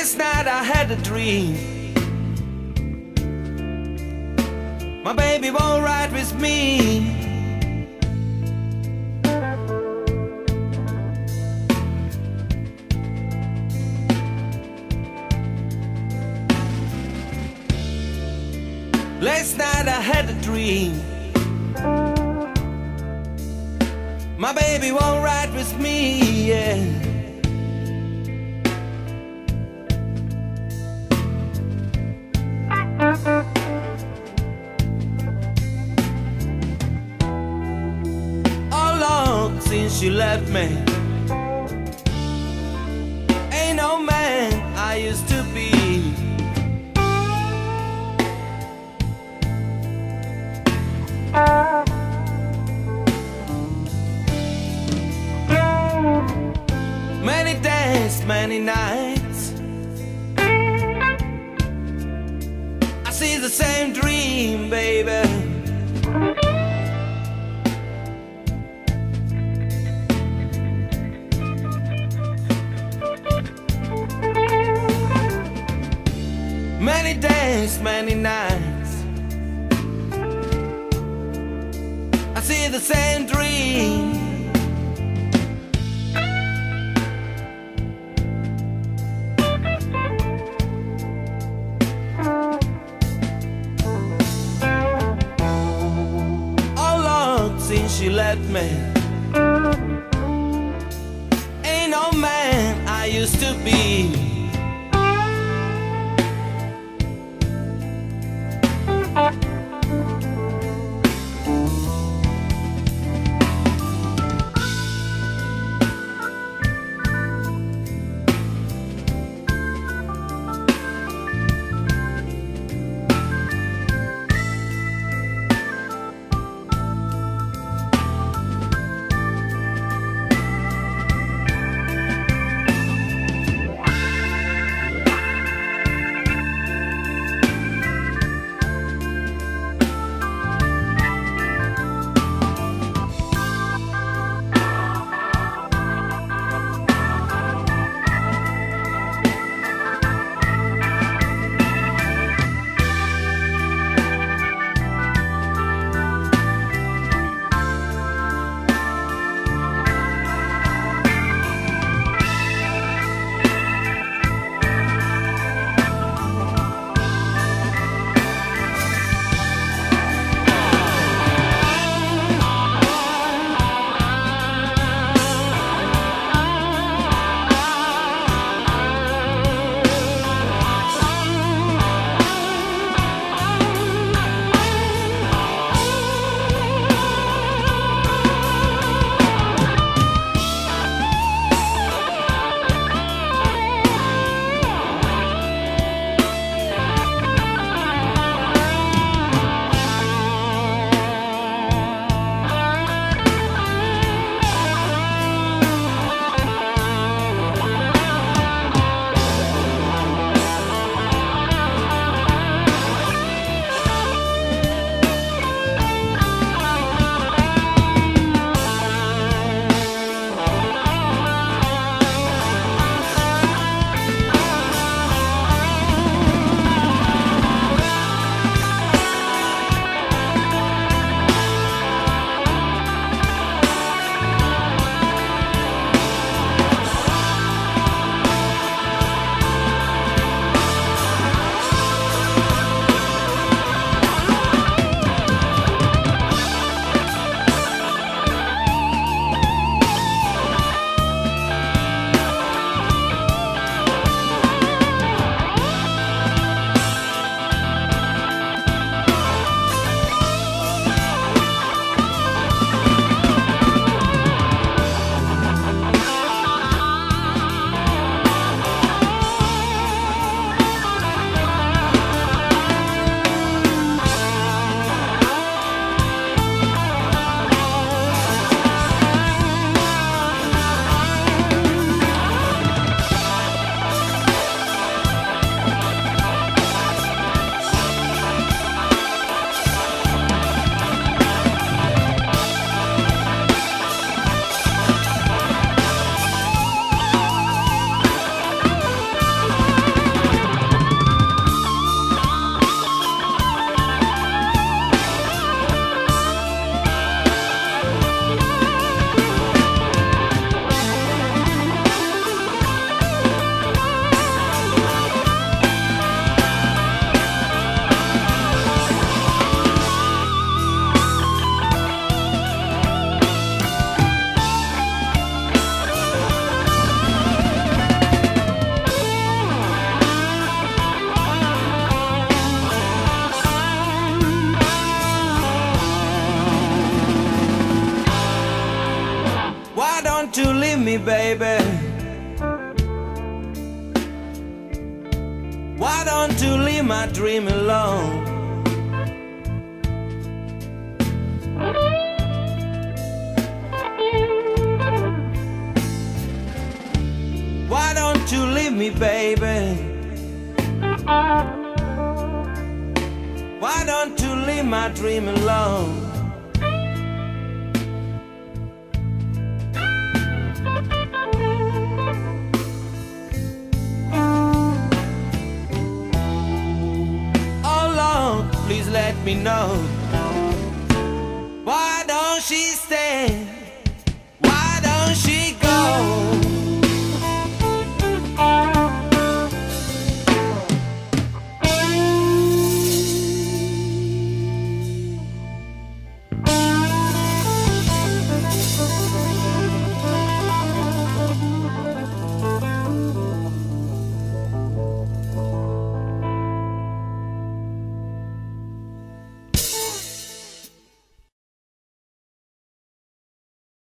Last night I had a dream. My baby won't ride with me. Last night I had a dream. My baby won't ride with me, yeah. All along since you left me, ain't no man I used to be. Many days, many nights, I see the same dream, baby. Many days, many nights, I see the same dream. All along since you left me, ain't no man I used to be. want to leave my dream alone. Why don't you leave me, baby? Why don't you leave my dream alone? Please let me know.